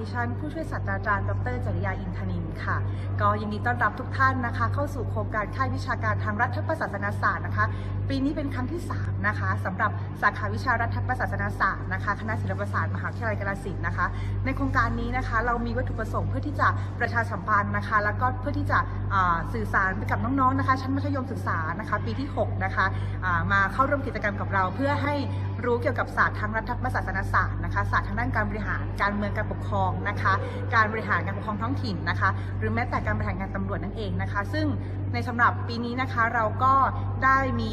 ดิฉันผู้ช่วยศาสตราจารย์ดร.จริยาอินทนินท์ค่ะก็ยินดีต้อนรับทุกท่านนะคะเข้าสู่โครงการค่ายวิชาการทางรัฐประศาสนศาสตร์นะคะปีนี้เป็นครั้งที่3นะคะสำหรับสาขาวิชารัฐประศาสนศาสตร์นะคะคณะศิลปศาสตร์มหาวิทยาลัยกาฬสินธุ์นะคะในโครงการนี้นะคะเรามีวัตถุประสงค์เพื่อที่จะประชาสัมพันธ์นะคะแล้วก็เพื่อที่จะสื่อสารไปกับน้องๆนะคะชั้นมัธยมศึกษานะคะปีที่6นะคะมาเข้าร่วมกิจกรรมกับเราเพื่อให้รู้เกี่ยวกับศาสตร์ทางรัฐประศาสนศาสตร์นะคะศาสตร์ทางด้านการบริหารการเมืองการปกครองนะคะการบริหารการปกครองท้องถิ่นนะคะหรือแม้แต่การบริหารงานตำรวจนั่นเองนะคะซึ่งในสำหรับปีนี้นะคะเราก็ได้มี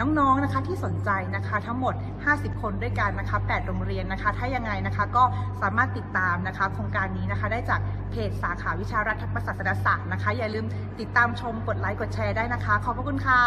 น้องๆนะคะที่สนใจนะคะทั้งหมด50คนด้วยกันนะคะ8โรงเรียนนะคะถ้ายังไงนะคะก็สามารถติดตามนะคะโครงการนี้นะคะได้จากเพจสาขาวิชารัฐประศาสนศาสตร์นะคะอย่าลืมติดตามชมกดไลค์กดแชร์ได้นะคะขอบพระคุณค่ะ